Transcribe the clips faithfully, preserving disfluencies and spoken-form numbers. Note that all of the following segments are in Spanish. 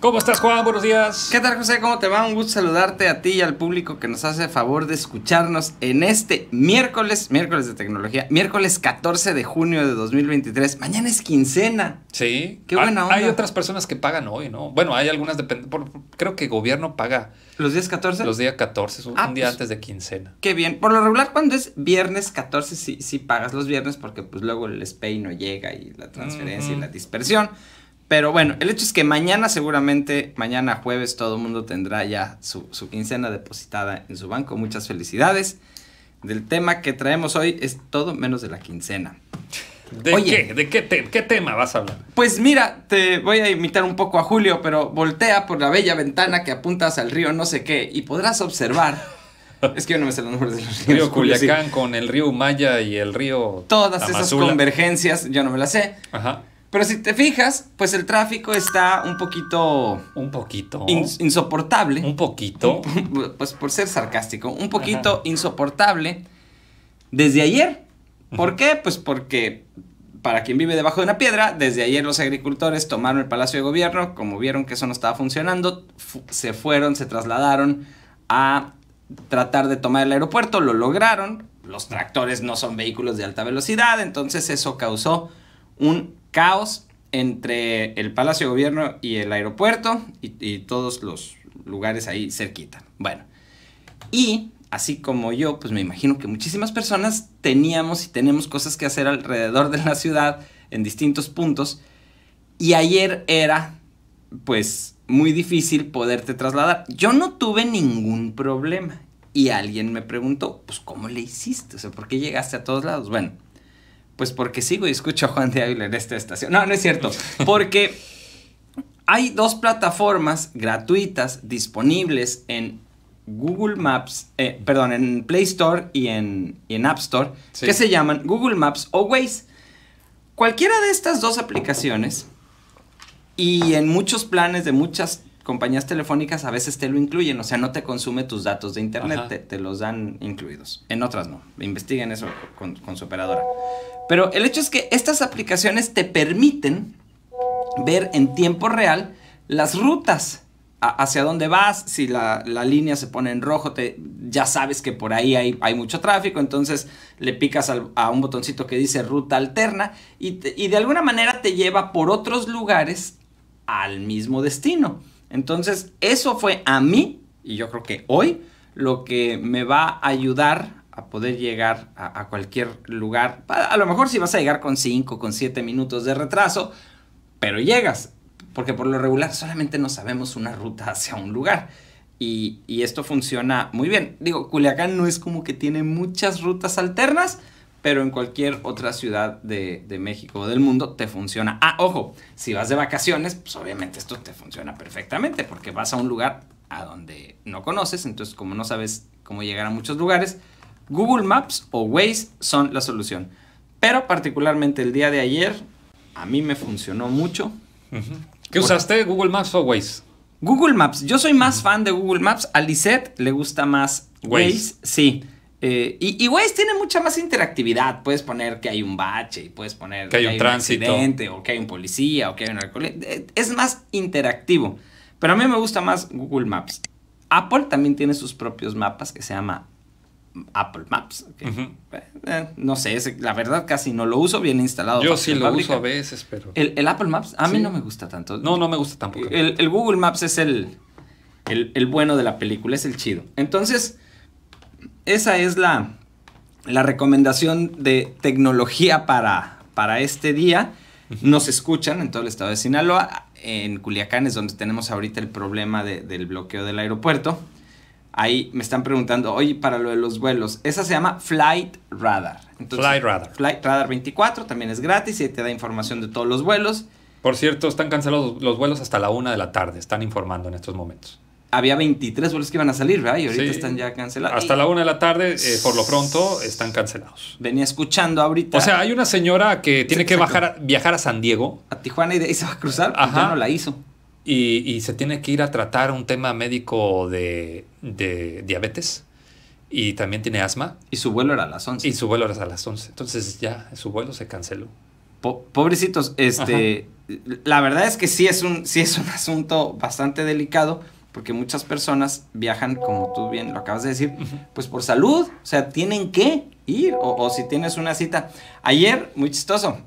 ¿Cómo estás, Juan? Buenos días. ¿Qué tal, José? ¿Cómo te va? Un gusto saludarte a ti y al público que nos hace favor de escucharnos en este miércoles, miércoles de tecnología, miércoles catorce de junio de dos mil veintitrés. Mañana es quincena. Sí. Qué buena onda. Hay otras personas que pagan hoy, ¿no? Bueno, hay algunas, depend... creo que el gobierno paga. ¿Los días catorce? Los días catorce, un ah, día pues, antes de quincena. Qué bien. Por lo regular, cuando es viernes catorce, sí, sí pagas los viernes porque pues luego el SPEI no llega y la transferencia mm-hmm. y la dispersión. Pero bueno, el hecho es que mañana seguramente, mañana jueves, todo el mundo tendrá ya su, su quincena depositada en su banco. Muchas felicidades. Del tema que traemos hoy es todo menos de la quincena. ¿De Oye, qué? ¿De qué, te qué tema vas a hablar? Pues mira, te voy a imitar un poco a Julio, pero voltea por la bella ventana que apuntas al río no sé qué y podrás observar... Es que yo no me sé los nombres de los ríos. El río Culiacán sí. con el río Humaya y el río Todas Amazula. Esas convergencias, yo no me las sé. Ajá. Pero si te fijas, pues el tráfico está un poquito... Un poquito. Ins insoportable. Un poquito. Un, pues por ser sarcástico, un poquito Ajá. insoportable desde ayer. ¿Por qué? Pues porque para quien vive debajo de una piedra, desde ayer los agricultores tomaron el Palacio de Gobierno. Como vieron que eso no estaba funcionando, fu se fueron, se trasladaron a... tratar de tomar el aeropuerto, lo lograron. Los tractores no son vehículos de alta velocidad, entonces eso causó un caos entre el Palacio de Gobierno y el aeropuerto y, y todos los lugares ahí cerquita. Bueno, y así como yo, pues me imagino que muchísimas personas teníamos y tenemos cosas que hacer alrededor de la ciudad en distintos puntos, y ayer era pues muy difícil poderte trasladar. Yo no tuve ningún problema. Y alguien me preguntó, pues, ¿cómo le hiciste? O sea, ¿por qué llegaste a todos lados? Bueno, pues porque sigo y escucho a Juan De Avila en esta estación. No, no es cierto. Porque hay dos plataformas gratuitas disponibles en Google Maps, eh, perdón, en Play Store y en, y en App Store, sí. que se llaman Google Maps o Waze. Cualquiera de estas dos aplicaciones... Y en muchos planes de muchas compañías telefónicas a veces te lo incluyen. O sea, no te consume tus datos de internet, te, te los dan incluidos. En otras no. Investiguen eso con, con su operadora. Pero el hecho es que estas aplicaciones te permiten ver en tiempo real las rutas. A, hacia dónde vas, si la, la línea se pone en rojo, te, ya sabes que por ahí hay, hay mucho tráfico, entonces le picas al, a un botoncito que dice ruta alterna y, te, y de alguna manera te lleva por otros lugares al mismo destino. Entonces eso fue a mí, y yo creo que hoy, lo que me va a ayudar a poder llegar a, a cualquier lugar. A, a lo mejor si vas a llegar con cinco, con siete minutos de retraso, pero llegas, porque por lo regular solamente no sabemos una ruta hacia un lugar. Y, y esto funciona muy bien. Digo, Culiacán no es como que tiene muchas rutas alternas, pero en cualquier otra ciudad de, de México o del mundo te funciona. Ah, ojo, si vas de vacaciones, pues obviamente esto te funciona perfectamente, porque vas a un lugar a donde no conoces, entonces como no sabes cómo llegar a muchos lugares, Google Maps o Waze son la solución. Pero particularmente el día de ayer, a mí me funcionó mucho. Uh-huh. ¿Qué usaste? ¿Google Maps o Waze? Google Maps. Yo soy más fan de Google Maps. A Lisette le gusta más Waze. Waze sí. Eh, y, y Waze tiene mucha más interactividad. Puedes poner que hay un bache y puedes poner que hay, que hay un, un tránsito, accidente, o que hay un policía o que hay un alcohólico. Es más interactivo. Pero a mí me gusta más Google Maps. Apple también tiene sus propios mapas que se llama Apple Maps. Okay. Uh-huh. eh, no sé, ese, la verdad casi no lo uso, bien instalado. Yo sí lo fábrica. uso a veces, pero... El, el Apple Maps a mí sí. no me gusta tanto. No, no me gusta tampoco. El, el Google Maps es el, el, el bueno de la película, es el chido. Entonces, esa es la, la recomendación de tecnología para, para este día. Uh-huh. Nos escuchan en todo el estado de Sinaloa. En Culiacán es donde tenemos ahorita el problema de, del bloqueo del aeropuerto. Ahí me están preguntando, oye, para lo de los vuelos, esa se llama Flight Radar. Entonces, Flight Radar. Flight Radar veinticuatro, también es gratis y te da información de todos los vuelos. Por cierto, están cancelados los vuelos hasta la una de la tarde, están informando en estos momentos. Había veintitrés vuelos que iban a salir, ¿verdad? Y ahorita sí, están ya cancelados. Hasta la una de la tarde, eh, por lo pronto, están cancelados. Venía escuchando ahorita. O sea, hay una señora que tiene Exacto. que bajar, viajar a San Diego. A Tijuana y de ahí se va a cruzar, Ajá. ya no la hizo. Y, y se tiene que ir a tratar un tema médico de, de diabetes. Y también tiene asma. Y su vuelo era a las once. Y su vuelo era a las once. Entonces ya su vuelo se canceló. po pobrecitos, este, ajá, la verdad es que sí es, un, sí es un asunto bastante delicado, porque muchas personas viajan, como tú bien lo acabas de decir, uh-huh, pues por salud, o sea, tienen que ir, o, o si tienes una cita. Ayer, muy chistoso,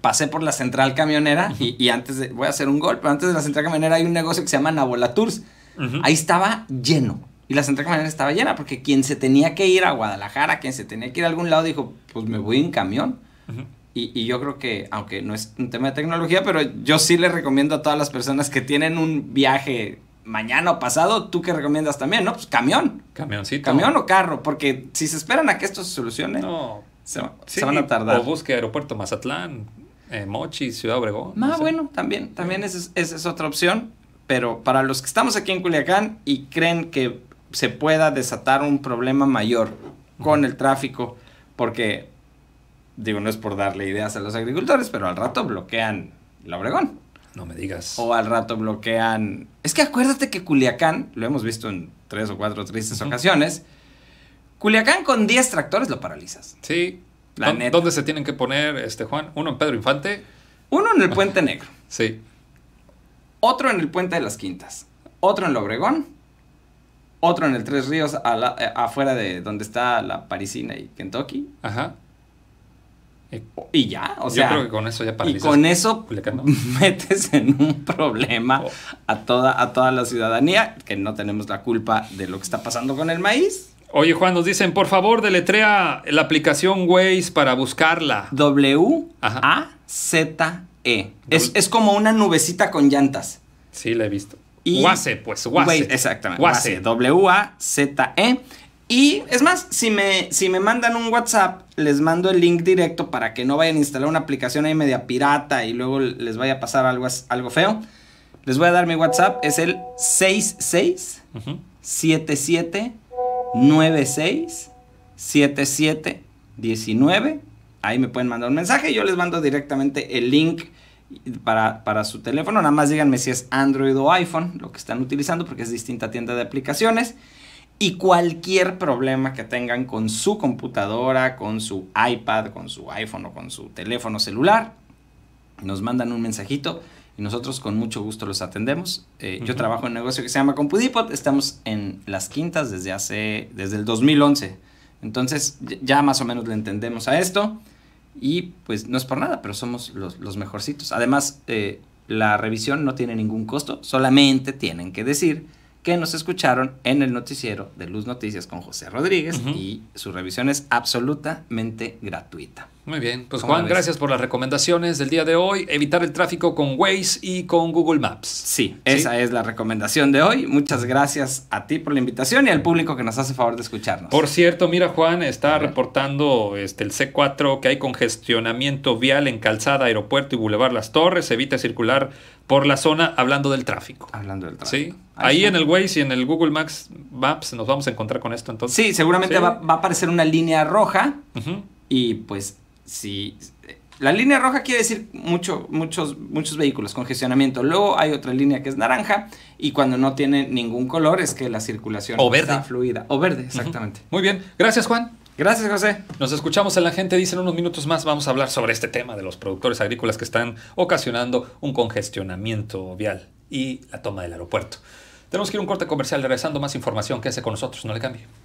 pasé por la central camionera, uh-huh, y, y antes de, voy a hacer un gol, pero antes de la central camionera hay un negocio que se llama Nabola Tours, uh-huh, ahí estaba lleno, y la central camionera estaba llena, porque quien se tenía que ir a Guadalajara, quien se tenía que ir a algún lado, dijo, pues me voy en camión. Uh-huh. Y, y yo creo que, aunque no es un tema de tecnología, pero yo sí le recomiendo a todas las personas que tienen un viaje mañana o pasado, ¿tú qué recomiendas también? No, pues camión. Camioncito. Camión o carro, porque si se esperan a que esto se solucione, no, se, sí, se van a tardar. O busque aeropuerto Mazatlán, eh, Mochi, Ciudad Obregón. Ah, no sé. Bueno, también, también sí, esa, es, esa es otra opción, pero para los que estamos aquí en Culiacán y creen que se pueda desatar un problema mayor con uh-huh, el tráfico, porque... digo, no es por darle ideas a los agricultores, pero al rato bloquean la Obregón. No me digas. O al rato bloquean... Es que acuérdate que Culiacán, lo hemos visto en tres o cuatro tristes uh-huh, ocasiones, Culiacán con diez tractores lo paralizas. Sí. La neta. ¿Dónde se tienen que poner, este Juan? Uno en Pedro Infante. Uno en el Puente Negro. Sí. Otro en el Puente de las Quintas. Otro en la Obregón. Otro en el Tres Ríos, a la, eh, afuera de donde está la Parisina y Kentucky. Ajá. Y ya, o yo sea, creo que con eso ya paralizas. Y con eso Culiacán, metes en un problema oh. a, toda, a toda la ciudadanía, que no tenemos la culpa de lo que está pasando con el maíz. Oye, Juan, nos dicen, por favor, deletrea la aplicación Waze para buscarla. W A Z E. Es, es como una nubecita con llantas. Sí, la he visto. Y Waze, pues, Waze. Waze, exactamente. Waze. W A Z E. Y es más, si me, si me mandan un WhatsApp, les mando el link directo para que no vayan a instalar una aplicación ahí media pirata y luego les vaya a pasar algo, algo feo. Les voy a dar mi WhatsApp, es el seis seis siete siete nueve seis siete siete uno nueve. Ahí me pueden mandar un mensaje y yo les mando directamente el link para, para su teléfono. Nada más díganme si es Android o iPhone lo que están utilizando, porque es distinta tienda de aplicaciones. Y cualquier problema que tengan con su computadora, con su iPad, con su iPhone o con su teléfono celular, nos mandan un mensajito y nosotros con mucho gusto los atendemos. Eh, uh-huh. Yo trabajo en un negocio que se llama Compudipod, estamos en Las Quintas desde, hace, desde el dos mil once. Entonces ya más o menos le entendemos a esto y pues no es por nada, pero somos los, los mejorcitos. Además, eh, la revisión no tiene ningún costo, solamente tienen que decir que nos escucharon en el noticiero de Luz Noticias con José Rodríguez, uh-huh, y su revisión es absolutamente gratuita. Muy bien, pues Juan, gracias por las recomendaciones del día de hoy. Evitar el tráfico con Waze y con Google Maps. Sí, ¿sí? Esa es la recomendación de hoy. Muchas gracias a ti por la invitación y al público que nos hace favor de escucharnos. Por cierto, mira, Juan, está reportando este, el C cuatro que hay congestionamiento vial en Calzada, Aeropuerto y Boulevard Las Torres. Evita circular por la zona, hablando del tráfico. Hablando del tráfico. Sí. Ahí, ahí en el Waze y en el Google Maps, Maps nos vamos a encontrar con esto entonces. Sí, seguramente sí. Va, va a aparecer una línea roja, uh-huh, y pues... sí, la línea roja quiere decir mucho, muchos, muchos vehículos, congestionamiento. Luego hay otra línea que es naranja y cuando no tiene ningún color es que la circulación o verde. Está fluida. O verde, exactamente. Uh-huh. Muy bien. Gracias, Juan. Gracias, José. Nos escuchamos en La Gente Dice en unos minutos más. Vamos a hablar sobre este tema de los productores agrícolas que están ocasionando un congestionamiento vial y la toma del aeropuerto. Tenemos que ir a un corte comercial. Regresando, más información. Quédese con nosotros. No le cambie.